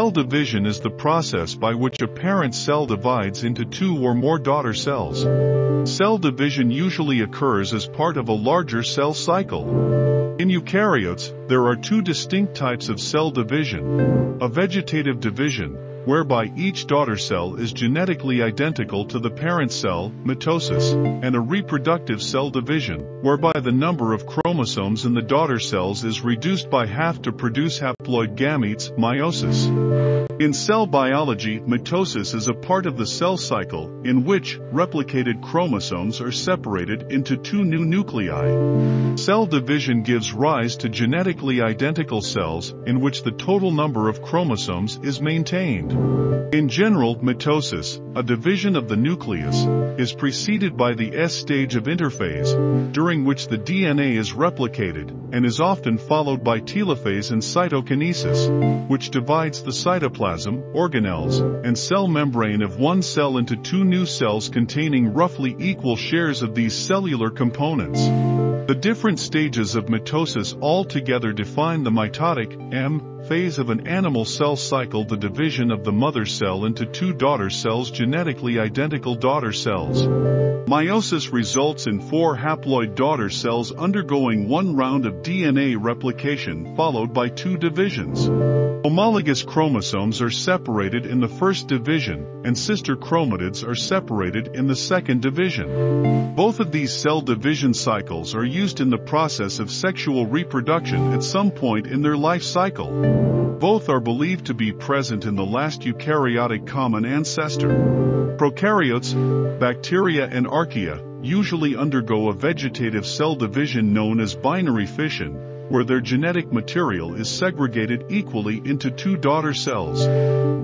Cell division is the process by which a parent cell divides into two or more daughter cells. Cell division usually occurs as part of a larger cell cycle. In eukaryotes, there are two distinct types of cell division. A vegetative division, whereby each daughter cell is genetically identical to the parent cell, mitosis, and a reproductive cell division, whereby the number of chromosomes in the daughter cells is reduced by half to produce haploid gametes, meiosis. In cell biology, mitosis is a part of the cell cycle, in which replicated chromosomes are separated into two new nuclei. Cell division gives rise to genetically identical cells, in which the total number of chromosomes is maintained. In general, mitosis, a division of the nucleus, is preceded by the S stage of interphase, during which the DNA is replicated, and is often followed by telophase and cytokinesis, which divides the cytoplasm, organelles, and cell membrane of one cell into two new cells containing roughly equal shares of these cellular components. The different stages of mitosis all together define the mitotic (M) phase of an animal cell cycle, the division of the mother cell into two daughter cells, genetically identical daughter cells. Meiosis results in four haploid daughter cells undergoing one round of DNA replication followed by two divisions. Homologous chromosomes are separated in the first division, and sister chromatids are separated in the second division. Both of these cell division cycles are used in the process of sexual reproduction at some point in their life cycle. Both are believed to be present in the last eukaryotic common ancestor. Prokaryotes, bacteria and archaea, usually undergo a vegetative cell division known as binary fission, where their genetic material is segregated equally into two daughter cells.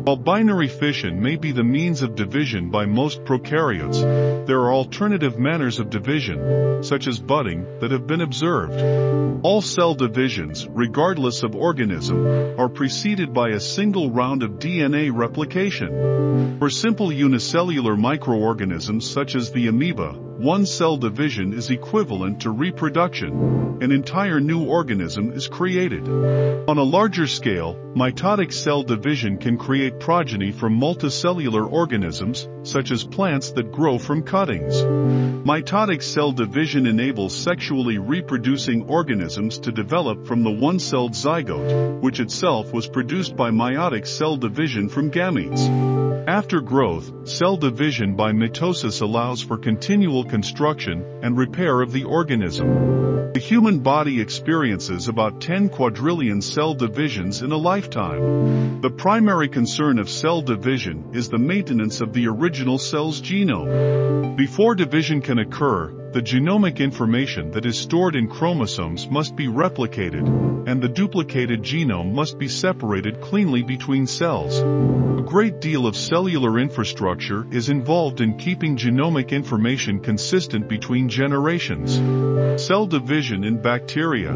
While binary fission may be the means of division by most prokaryotes, there are alternative manners of division, such as budding, that have been observed. All cell divisions, regardless of organism, are preceded by a single round of DNA replication. For simple unicellular microorganisms such as the amoeba, one cell division is equivalent to reproduction. An entire new organism is created. On a larger scale, mitotic cell division can create progeny from multicellular organisms, such as plants that grow from cuttings. Mitotic cell division enables sexually reproducing organisms to develop from the one-celled zygote, which itself was produced by meiotic cell division from gametes. After growth, cell division by mitosis allows for continual construction and repair of the organism. The human body experiences about 10 quadrillion cell divisions in a lifetime. The primary concern of cell division is the maintenance of the original cell's genome. Before division can occur, the genomic information that is stored in chromosomes must be replicated, and the duplicated genome must be separated cleanly between cells. A great deal of cellular infrastructure is involved in keeping genomic information consistent between generations. Cell division in bacteria.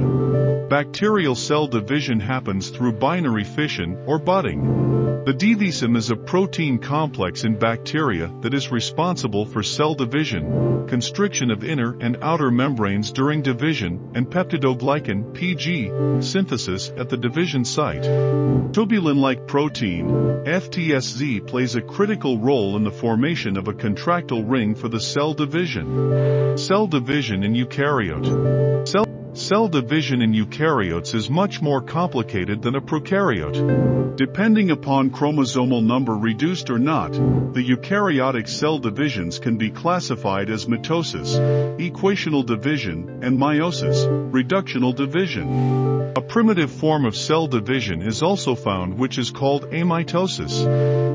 Bacterial cell division happens through binary fission or budding. The DVSIM is a protein complex in bacteria that is responsible for cell division, constriction of inner and outer membranes during division, and peptidoglycan (PG) synthesis at the division site. Tubulin-like protein, FTSZ, plays a critical role in the formation of a contractile ring for the cell division. Cell division in eukaryote. Cell division in eukaryotes is much more complicated than a prokaryote. Depending upon chromosomal number reduced or not, the eukaryotic cell divisions can be classified as mitosis, equational division, and meiosis, reductional division. A primitive form of cell division is also found, which is called amitosis.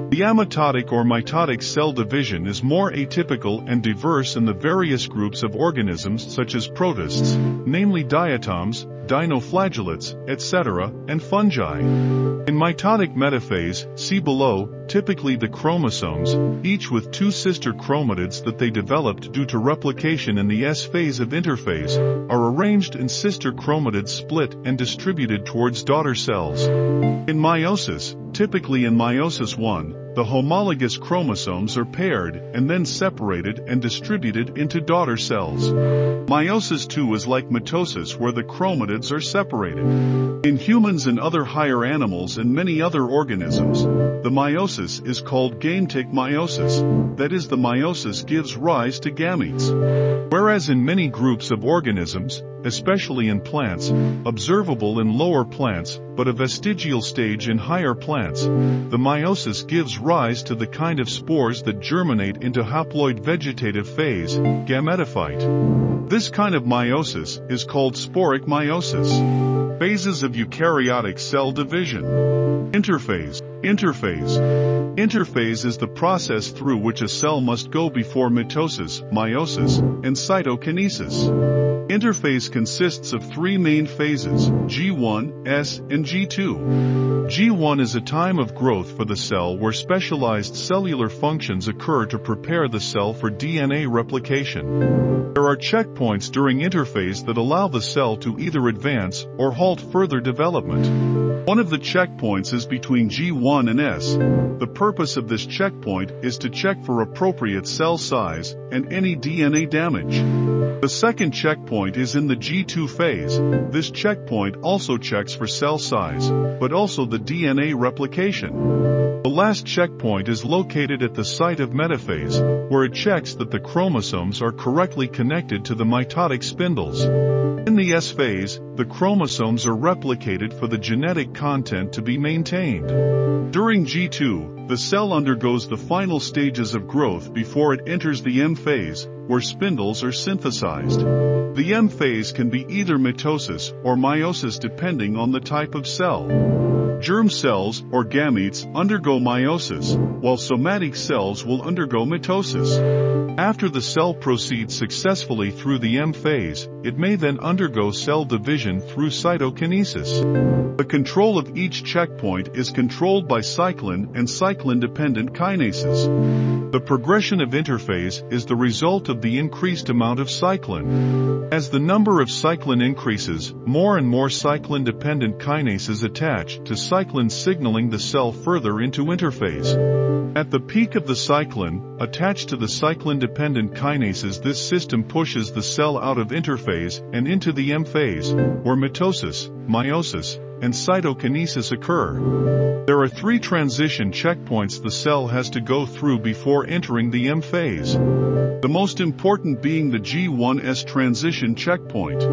The amitotic or mitotic cell division is more atypical and diverse in the various groups of organisms such as protists, namely diatoms, dinoflagellates, etc., and fungi. In mitotic metaphase, see below, typically the chromosomes, each with two sister chromatids that they developed due to replication in the S phase of interphase, are arranged in sister chromatids split and distributed towards daughter cells. In meiosis, Typically in meiosis 1, the homologous chromosomes are paired and then separated and distributed into daughter cells. Meiosis 2 is like mitosis, where the chromatids are separated. In humans and other higher animals and many other organisms, the meiosis is called gametic meiosis, that is, the meiosis gives rise to gametes. Whereas in many groups of organisms, especially in plants, observable in lower plants, but a vestigial stage in higher plants, the meiosis gives rise to the kind of spores that germinate into haploid vegetative phase, gametophyte. This kind of meiosis is called sporic meiosis. Phases of eukaryotic cell division. Interphase is the process through which a cell must go before mitosis, meiosis, and cytokinesis. Interphase consists of three main phases, G1, S, and G2. G1 is a time of growth for the cell where specialized cellular functions occur to prepare the cell for DNA replication. There are checkpoints during interphase that allow the cell to either advance or halt further development. One of the checkpoints is between G1 and S. The purpose of this checkpoint is to check for appropriate cell size and any DNA damage. The second checkpoint is in the G2 phase. This checkpoint also checks for cell size, but also the DNA replication. The last checkpoint is located at the site of metaphase, where it checks that the chromosomes are correctly connected to the mitotic spindles. In the S phase, the chromosomes are replicated for the genetic content to be maintained. During G2, the cell undergoes the final stages of growth before it enters the M phase, where spindles are synthesized. The M phase can be either mitosis or meiosis depending on the type of cell. Germ cells, or gametes, undergo meiosis, while somatic cells will undergo mitosis. After the cell proceeds successfully through the M phase, it may then undergo cell division through cytokinesis. The control of each checkpoint is controlled by cyclin and cyclin-dependent kinases. The progression of interphase is the result of the increased amount of cyclin. As the number of cyclin increases, more and more cyclin-dependent kinases attach to cyclin, signaling the cell further into interphase. At the peak of the cyclin, attached to the cyclin-dependent kinases, this system pushes the cell out of interphase and into the M phase, where mitosis, meiosis, and cytokinesis occur. There are three transition checkpoints the cell has to go through before entering the M phase, the most important being the G1S transition checkpoint.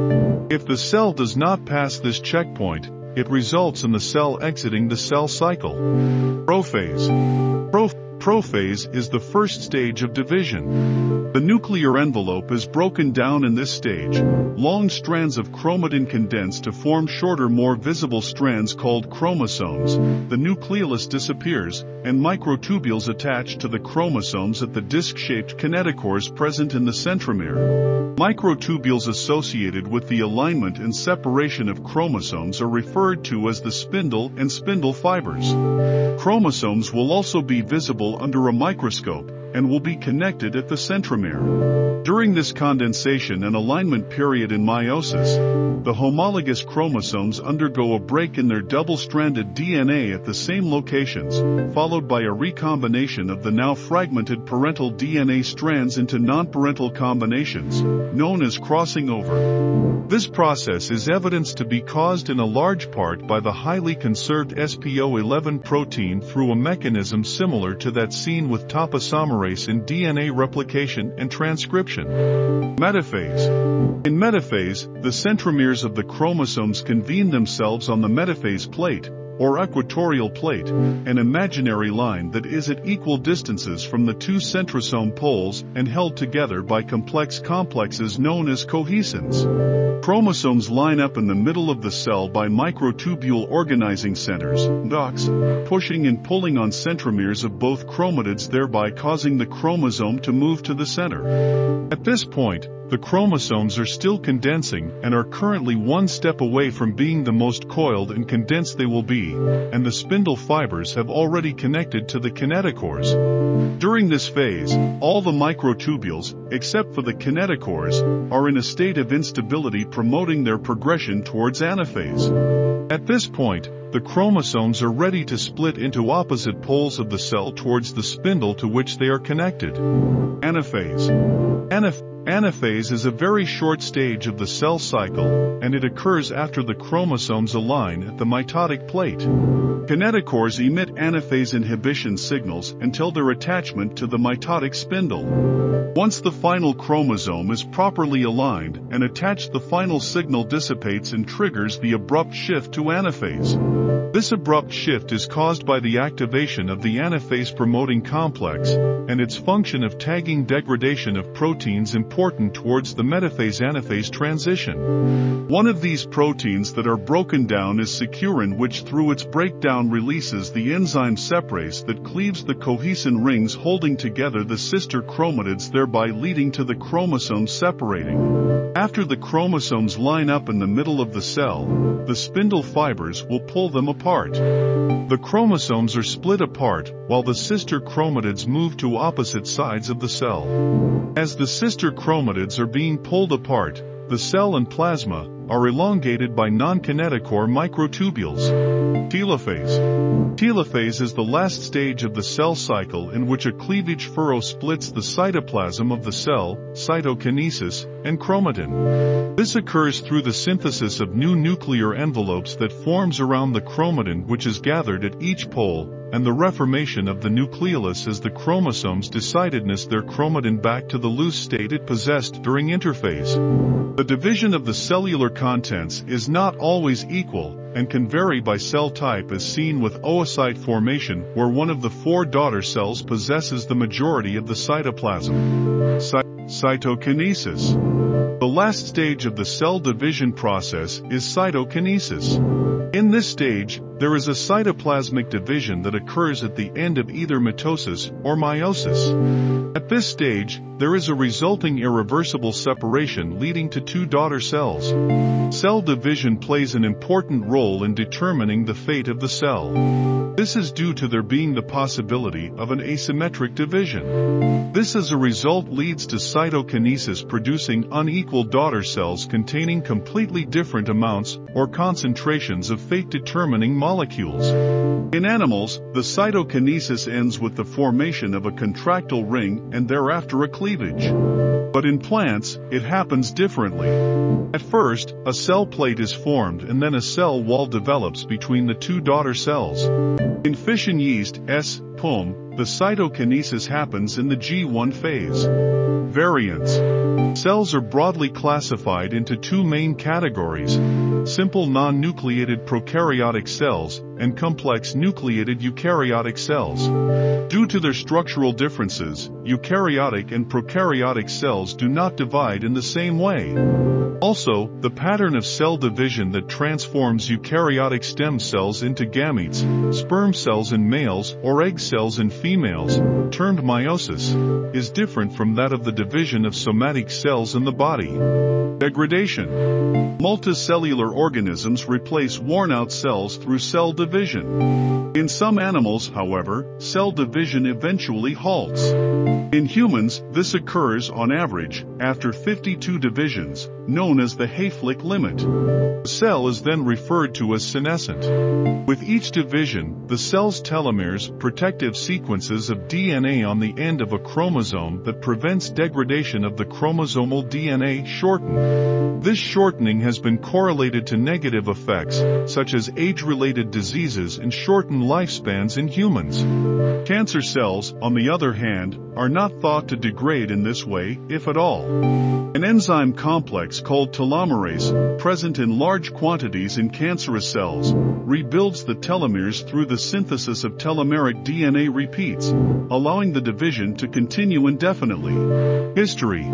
If the cell does not pass this checkpoint, it results in the cell exiting the cell cycle. Prophase is the first stage of division. The nuclear envelope is broken down in this stage. Long strands of chromatin condense to form shorter, more visible strands called chromosomes. The nucleolus disappears, and microtubules attach to the chromosomes at the disc-shaped kinetochores present in the centromere. Microtubules associated with the alignment and separation of chromosomes are referred to as the spindle and spindle fibers. Chromosomes will also be visible under a microscope and will be connected at the centromere. During this condensation and alignment period in meiosis, the homologous chromosomes undergo a break in their double-stranded DNA at the same locations, followed by a recombination of the now fragmented parental DNA strands into non-parental combinations, known as crossing over. This process is evidenced to be caused in a large part by the highly conserved SPO11 protein through a mechanism similar to that seen with topoisomerase in DNA replication and transcription. Metaphase. In metaphase, the centromeres of the chromosomes convene themselves on the metaphase plate, or equatorial plate, an imaginary line that is at equal distances from the two centrosome poles and held together by complex complexes known as cohesins. Chromosomes line up in the middle of the cell by microtubule organizing centers, docks, pushing and pulling on centromeres of both chromatids, thereby causing the chromosome to move to the center. At this point, the chromosomes are still condensing and are currently one step away from being the most coiled and condensed they will be, and the spindle fibers have already connected to the kinetochores. During this phase, all the microtubules, except for the kinetochores, are in a state of instability, promoting their progression towards anaphase. At this point, the chromosomes are ready to split into opposite poles of the cell towards the spindle to which they are connected. Anaphase. Anaphase is a very short stage of the cell cycle, and it occurs after the chromosomes align at the mitotic plate. Kinetochores emit anaphase inhibition signals until their attachment to the mitotic spindle. Once the final chromosome is properly aligned and attached, the final signal dissipates and triggers the abrupt shift to anaphase. This abrupt shift is caused by the activation of the anaphase promoting complex, and its function of tagging degradation of proteins important towards the metaphase-anaphase transition. One of these proteins that are broken down is securin, which through its breakdown releases the enzyme separase that cleaves the cohesin rings holding together the sister chromatids, thereby leading to the chromosomes separating. After the chromosomes line up in the middle of the cell, the spindle fibers will pull them apart. The chromosomes are split apart, while the sister chromatids move to opposite sides of the cell. As the sister chromatids are being pulled apart, the cell and plasma are elongated by non-kinetochore microtubules. Telophase. Telophase is the last stage of the cell cycle in which a cleavage furrow splits the cytoplasm of the cell, cytokinesis, and chromatin. This occurs through the synthesis of new nuclear envelopes that forms around the chromatin, which is gathered at each pole, and the reformation of the nucleolus as the chromosomes decidedness their chromatin back to the loose state it possessed during interphase. The division of the cellular contents is not always equal, and can vary by cell type, as seen with oocyte formation, where one of the four daughter cells possesses the majority of the cytoplasm. Cytokinesis. The last stage of the cell division process is cytokinesis. In this stage, there is a cytoplasmic division that occurs at the end of either mitosis or meiosis. At this stage, there is a resulting irreversible separation leading to two daughter cells. Cell division plays an important role in determining the fate of the cell. This is due to there being the possibility of an asymmetric division. This as a result leads to cytokinesis producing unequal daughter cells containing completely different amounts or concentrations of fate-determining molecules. In animals, the cytokinesis ends with the formation of a contractile ring and thereafter a cleavage. But in plants, it happens differently. At first, a cell plate is formed and then a cell wall develops between the two daughter cells. In fish and yeast S. pom, the cytokinesis happens in the G1 phase. Variants. Cells are broadly classified into two main categories: simple non-nucleated prokaryotic cells, and complex nucleated eukaryotic cells. Due to their structural differences, eukaryotic and prokaryotic cells do not divide in the same way. Also, the pattern of cell division that transforms eukaryotic stem cells into gametes, sperm cells in males or egg cells in females, termed meiosis, is different from that of the division of somatic cells in the body. Degradation. Multicellular organisms replace worn-out cells through cell division. In some animals, however, cell division eventually halts. In humans, this occurs on average after 52 divisions, known as the Hayflick limit. The cell is then referred to as senescent. With each division, the cell's telomeres, protective sequences of DNA on the end of a chromosome that prevents degradation of the chromosomal DNA, shorten. This shortening has been correlated to negative effects, such as age-related diseases and shortened lifespans in humans. Cancer cells, on the other hand, are not thought to degrade in this way, if at all. An enzyme complex called telomerase, present in large quantities in cancerous cells, rebuilds the telomeres through the synthesis of telomeric DNA repeats, allowing the division to continue indefinitely. History.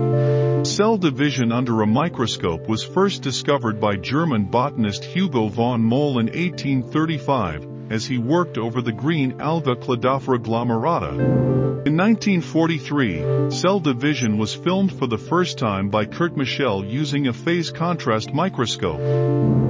Cell division under a microscope was first discovered by German botanist Hugo von Moll in 1835, as he worked over the green alga Cladophora glomerata. In 1943, cell division was filmed for the first time by Kurt Michel using a phase contrast microscope.